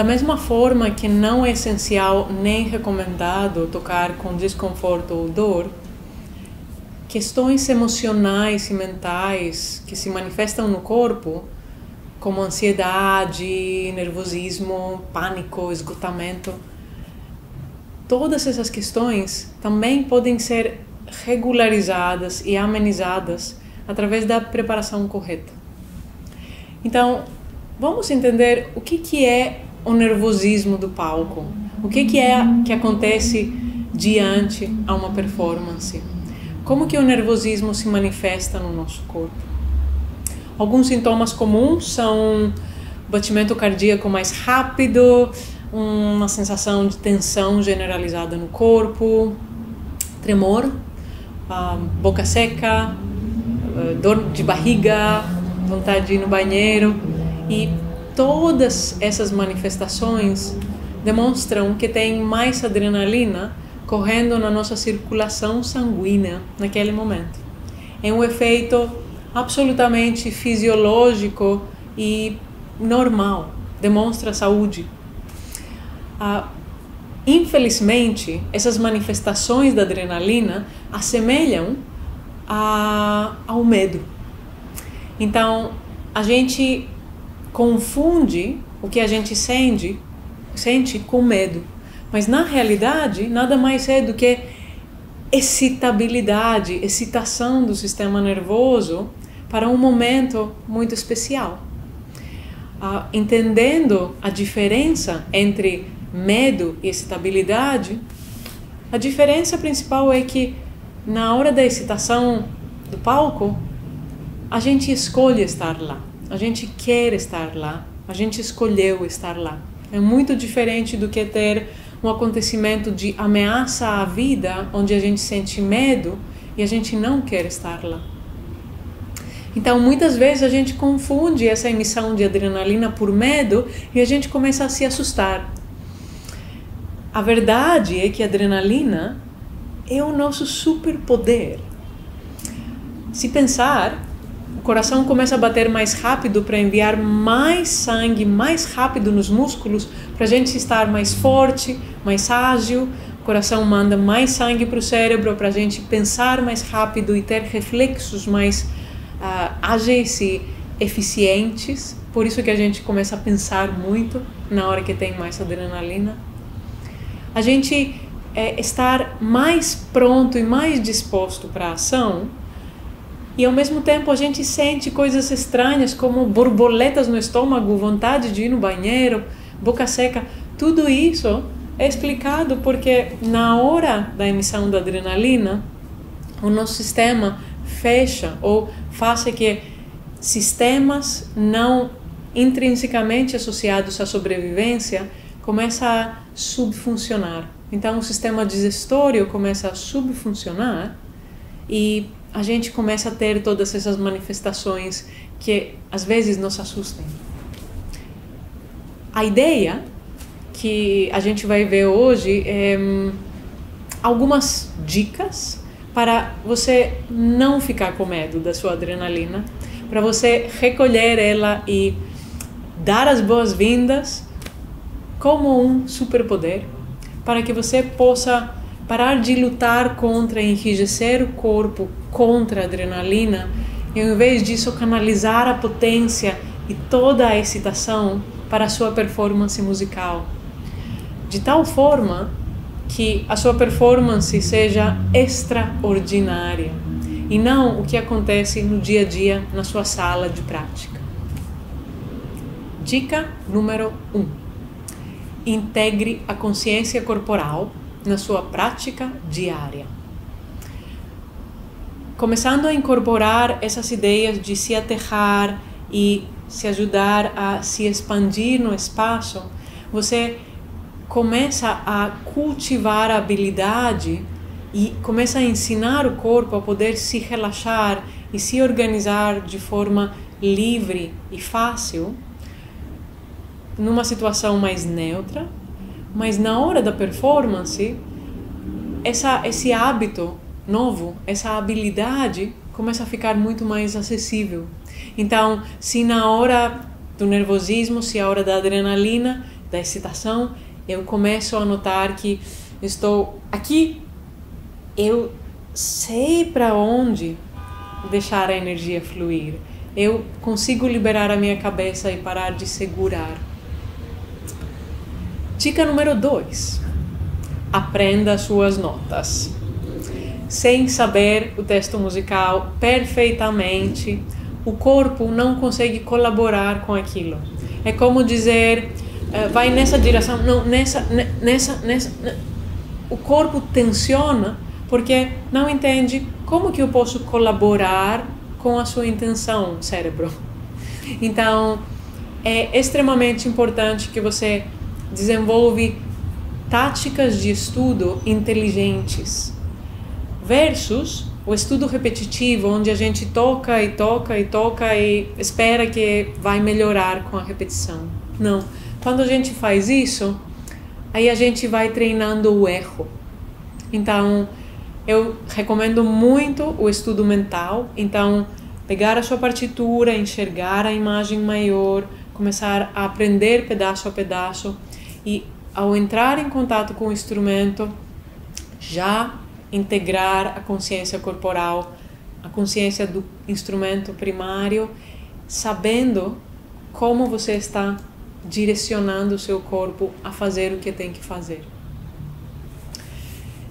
Da mesma forma que não é essencial nem recomendado tocar com desconforto ou dor, questões emocionais e mentais que se manifestam no corpo, como ansiedade, nervosismo, pânico, esgotamento, todas essas questões também podem ser regularizadas e amenizadas através da preparação correta. Então, vamos entender o que é o nervosismo do palco, o que é que acontece diante a uma performance. Como que o nervosismo se manifesta no nosso corpo? Alguns sintomas comuns são batimento cardíaco mais rápido, uma sensação de tensão generalizada no corpo, tremor, boca seca, dor de barriga, vontade de ir no banheiro. E todas essas manifestações demonstram que tem mais adrenalina correndo na nossa circulação sanguínea naquele momento. É um efeito absolutamente fisiológico e normal, demonstra saúde. Infelizmente, essas manifestações da adrenalina assemelham ao medo. Então, a gente confunde o que a gente sente com medo. Mas na realidade, nada mais é do que excitabilidade, excitação do sistema nervoso para um momento muito especial. Entendendo a diferença entre medo e excitabilidade, a diferença principal é que na hora da excitação do palco, a gente escolhe estar lá, a gente quer estar lá, a gente escolheu estar lá. É muito diferente do que ter um acontecimento de ameaça à vida, onde a gente sente medo e a gente não quer estar lá. Então, muitas vezes a gente confunde essa emissão de adrenalina por medo e a gente começa a se assustar. A verdade é que a adrenalina é o nosso superpoder. Se pensar, o coração começa a bater mais rápido para enviar mais sangue, mais rápido nos músculos, para a gente estar mais forte, mais ágil. O coração manda mais sangue para o cérebro, para a gente pensar mais rápido e ter reflexos mais ágeis e eficientes. Por isso que a gente começa a pensar muito na hora que tem mais adrenalina. A gente estar mais pronto e mais disposto para a ação. E ao mesmo tempo a gente sente coisas estranhas como borboletas no estômago, vontade de ir no banheiro, boca seca. Tudo isso é explicado porque na hora da emissão da adrenalina, o nosso sistema fecha ou faz que sistemas não intrinsecamente associados à sobrevivência começam a subfuncionar. Então o sistema digestório começa a subfuncionar e a gente começa a ter todas essas manifestações que às vezes nos assustam. A ideia que a gente vai ver hoje é algumas dicas para você não ficar com medo da sua adrenalina, para você recolher ela e dar as boas-vindas como um superpoder, para que você possa parar de lutar contra, enrijecer o corpo contra a adrenalina e, ao invés disso, canalizar a potência e toda a excitação para a sua performance musical. De tal forma que a sua performance seja extraordinária e não o que acontece no dia a dia na sua sala de prática. Dica número 1. Integre a consciência corporal na sua prática diária, começando a incorporar essas ideias de se aterrar e se ajudar a se expandir no espaço. Você começa a cultivar a habilidade e começa a ensinar o corpo a poder se relaxar e se organizar de forma livre e fácil numa situação mais neutra. Mas na hora da performance, esse hábito novo, essa habilidade, começa a ficar muito mais acessível. Então, se na hora do nervosismo, se a hora da adrenalina, da excitação, eu começo a notar que estou aqui, eu sei para onde deixar a energia fluir, eu consigo liberar a minha cabeça e parar de segurar. Dica número 2, aprenda suas notas. Sem saber o texto musical perfeitamente, o corpo não consegue colaborar com aquilo. É como dizer, vai nessa direção, não, nessa. O corpo tensiona porque não entende como que eu posso colaborar com a sua intenção, cérebro. Então, é extremamente importante que você desenvolva táticas de estudo inteligentes versus o estudo repetitivo, onde a gente toca e toca e toca e espera que vai melhorar com a repetição. Não. Quando a gente faz isso, aí a gente vai treinando o erro. Então, eu recomendo muito o estudo mental. Então, pegar a sua partitura, enxergar a imagem maior, começar a aprender pedaço a pedaço e, ao entrar em contato com o instrumento, já integrar a consciência corporal, a consciência do instrumento primário, sabendo como você está direcionando o seu corpo a fazer o que tem que fazer.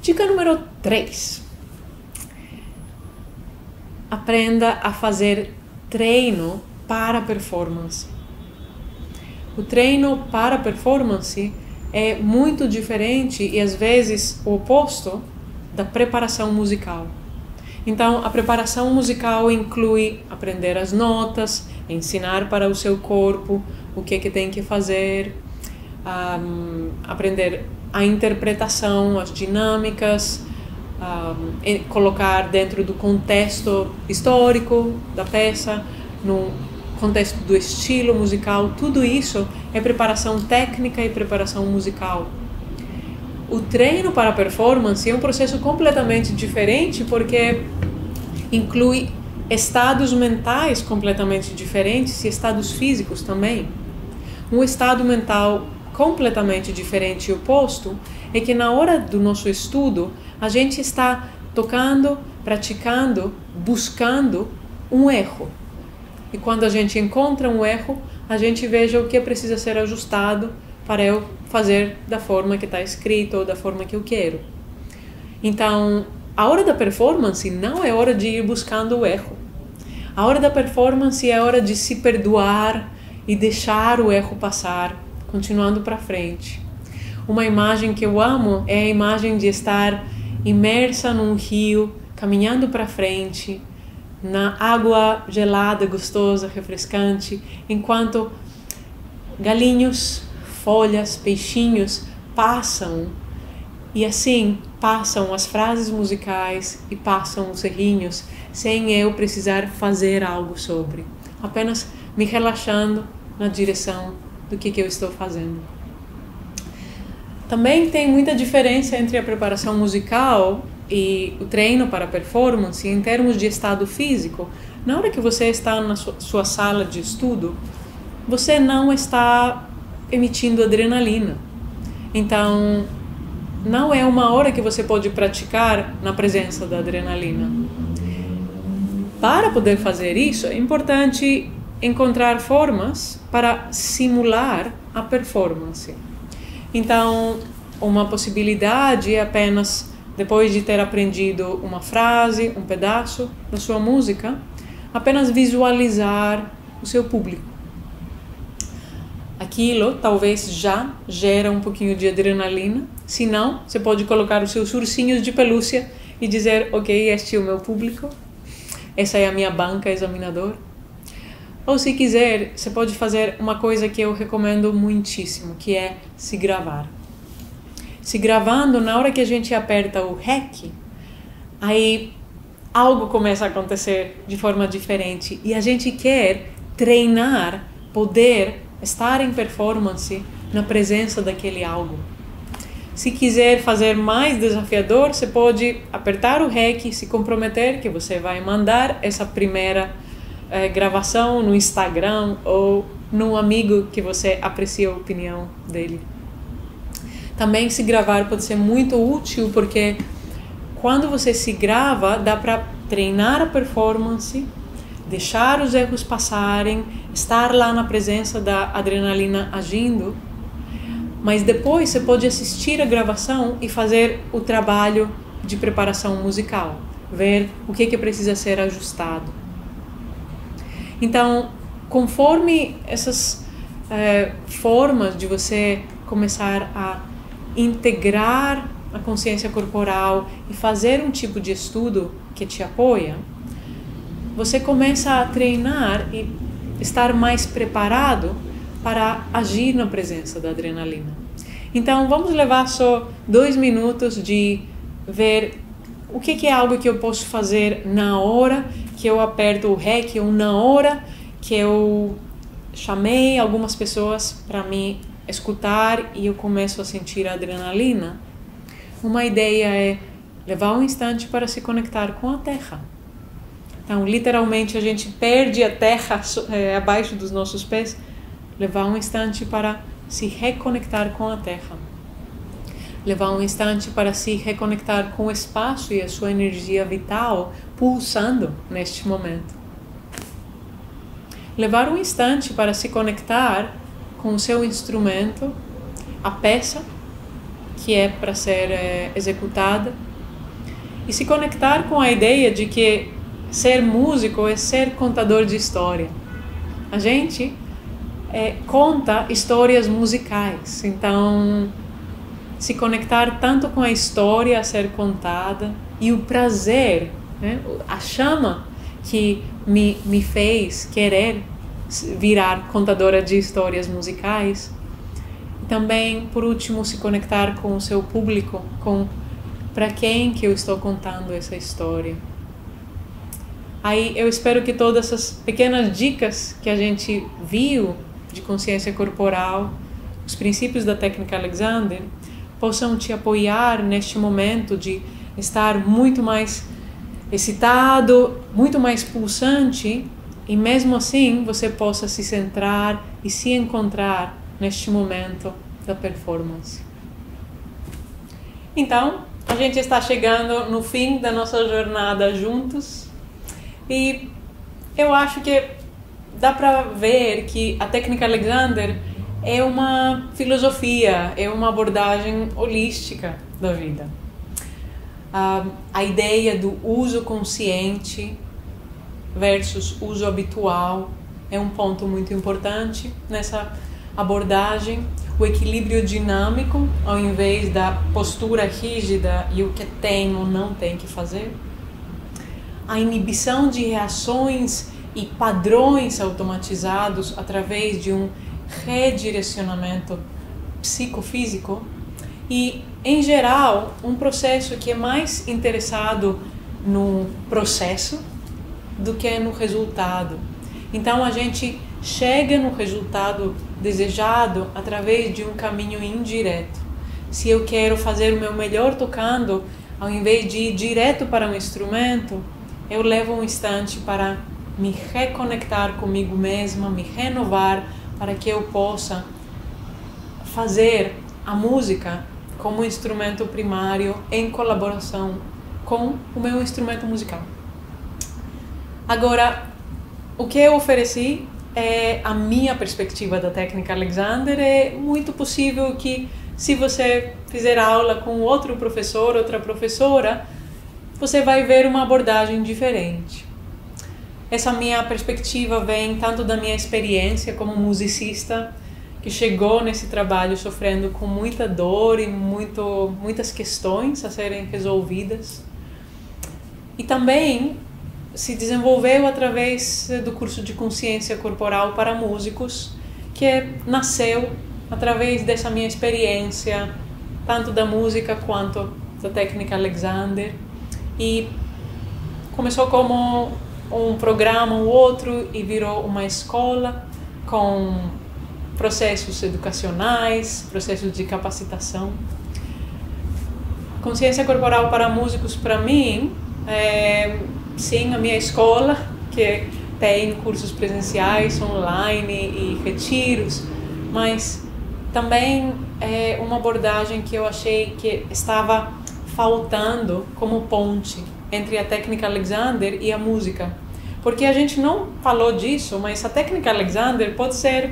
Dica número 3. Aprenda a fazer treino para performance. O treino para performance é muito diferente e às vezes o oposto da preparação musical. Então, a preparação musical inclui aprender as notas, ensinar para o seu corpo o que é que tem que fazer, aprender a interpretação, as dinâmicas, colocar dentro do contexto histórico da peça, no contexto do estilo musical. Tudo isso é preparação técnica e preparação musical. O treino para performance é um processo completamente diferente porque inclui estados mentais completamente diferentes e estados físicos também. Um estado mental completamente diferente e oposto é que na hora do nosso estudo a gente está tocando, praticando, buscando um erro. E quando a gente encontra um erro, a gente veja o que precisa ser ajustado para eu fazer da forma que está escrito ou da forma que eu quero. Então, a hora da performance não é hora de ir buscando o erro. A hora da performance é a hora de se perdoar e deixar o erro passar, continuando para frente. Uma imagem que eu amo é a imagem de estar imersa num rio, caminhando para frente, na água gelada, gostosa, refrescante, enquanto galinhos, folhas, peixinhos passam e assim passam as frases musicais e passam os errinhos sem eu precisar fazer algo sobre, apenas me relaxando na direção do que eu estou fazendo. Também tem muita diferença entre a preparação musical e o treino para performance em termos de estado físico. Na hora que você está na sua sala de estudo, você não está emitindo adrenalina. Então, não é uma hora que você pode praticar na presença da adrenalina. Para poder fazer isso, é importante encontrar formas para simular a performance. Então, uma possibilidade é apenas, depois de ter aprendido uma frase, um pedaço da sua música, apenas visualizar o seu público. Aquilo talvez já gera um pouquinho de adrenalina. Se não, você pode colocar os seus ursinhos de pelúcia e dizer, ok, este é o meu público, essa é a minha banca examinador. Ou se quiser, você pode fazer uma coisa que eu recomendo muitíssimo, que é se gravar. Se gravando, na hora que a gente aperta o REC, aí algo começa a acontecer de forma diferente. E a gente quer treinar, poder estar em performance na presença daquele algo. Se quiser fazer mais desafiador, você pode apertar o REC e se comprometer que você vai mandar essa primeira gravação no Instagram ou num amigo que você aprecia a opinião dele. Também se gravar pode ser muito útil, porque quando você se grava, dá para treinar a performance, deixar os erros passarem, estar lá na presença da adrenalina agindo, mas depois você pode assistir a gravação e fazer o trabalho de preparação musical, ver o que precisa ser ajustado. Então, conforme essas formas de você começar a integrar a consciência corporal e fazer um tipo de estudo que te apoia, você começa a treinar e estar mais preparado para agir na presença da adrenalina. Então vamos levar só 2 minutos de ver o que é algo que eu posso fazer na hora que eu aperto o REC, ou na hora que eu chamei algumas pessoas para me escutar e eu começo a sentir a adrenalina. Uma ideia é levar um instante para se conectar com a terra. Então, literalmente, a gente perde a terra abaixo dos nossos pés. Levar um instante para se reconectar com a terra. Levar um instante para se reconectar com o espaço e a sua energia vital pulsando neste momento. Levar um instante para se conectar com o seu instrumento, a peça que é para ser executada, e se conectar com a ideia de que ser músico é ser contador de história. A gente conta histórias musicais, então se conectar tanto com a história a ser contada e o prazer, né, a chama que me fez querer virar contadora de histórias musicais. Também, por último, se conectar com o seu público, com para quem que eu estou contando essa história. Aí eu espero que todas essas pequenas dicas que a gente viu de consciência corporal, os princípios da técnica Alexander, possam te apoiar neste momento de estar muito mais excitado, muito mais pulsante, e mesmo assim você possa se centrar e se encontrar neste momento da performance. Então, a gente está chegando no fim da nossa jornada juntos, e eu acho que dá para ver que a técnica Alexander é uma filosofia, é uma abordagem holística da vida. A ideia do uso consciente versus uso habitual é um ponto muito importante nessa abordagem, o equilíbrio dinâmico ao invés da postura rígida e o que tem ou não tem que fazer, a inibição de reações e padrões automatizados através de um redirecionamento psicofísico e, em geral, um processo que é mais interessado no processo do que no resultado. Então a gente chega no resultado desejado através de um caminho indireto. Se eu quero fazer o meu melhor tocando, ao invés de ir direto para um instrumento, eu levo um instante para me reconectar comigo mesma, me renovar, para que eu possa fazer a música como instrumento primário em colaboração com o meu instrumento musical. Agora, o que eu ofereci é a minha perspectiva da técnica Alexander. É muito possível que, se você fizer aula com outro professor, outra professora, você vai ver uma abordagem diferente. Essa minha perspectiva vem tanto da minha experiência como musicista, que chegou nesse trabalho sofrendo com muita dor e muitas questões a serem resolvidas, e também se desenvolveu através do curso de Consciência Corporal para Músicos, que nasceu através dessa minha experiência, tanto da música quanto da técnica Alexander, e começou como um programa ou outro e virou uma escola com processos educacionais, processos de capacitação. Consciência Corporal para Músicos, para mim, é sim a minha escola, que tem cursos presenciais, online e retiros, mas também é uma abordagem que eu achei que estava faltando como ponte entre a técnica Alexander e a música. Porque a gente não falou disso, mas a técnica Alexander pode ser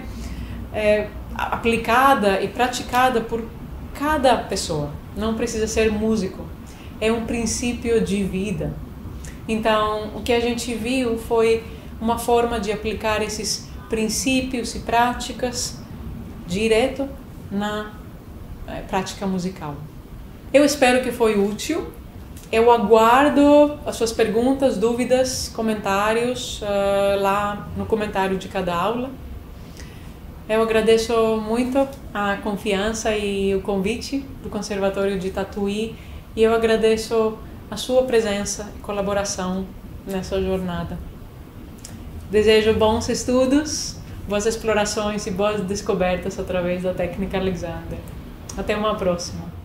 aplicada e praticada por cada pessoa. Não precisa ser músico. É um princípio de vida. Então, o que a gente viu foi uma forma de aplicar esses princípios e práticas direto na prática musical. Eu espero que foi útil. Eu aguardo as suas perguntas, dúvidas, comentários lá no comentário de cada aula. Eu agradeço muito a confiança e o convite do Conservatório de Tatuí e eu agradeço a sua presença e colaboração nessa jornada. Desejo bons estudos, boas explorações e boas descobertas através da técnica Alexander. Até uma próxima!